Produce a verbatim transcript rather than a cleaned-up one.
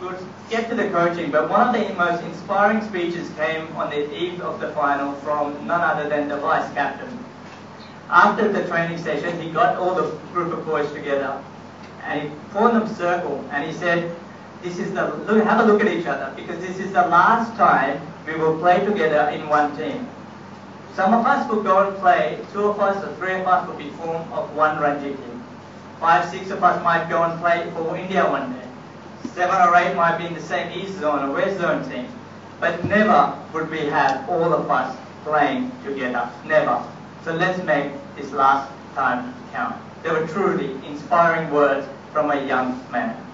we'll get to the coaching, but one of the most inspiring speeches came on the eve of the final from none other than the vice captain. After the training session, he got all the group of boys together and he formed them a circle and he said, "This is the look, have a look at each other, because this is the last time we will play together in one team. Some of us will go and play, two of us or three of us will be formed of one Ranji team. Five, six of us might go and play for India one day. Seven or eight might be in the same East Zone or West Zone team. But never would we have all of us playing together. Never. So let's make this last time count." They were truly inspiring words from a young man.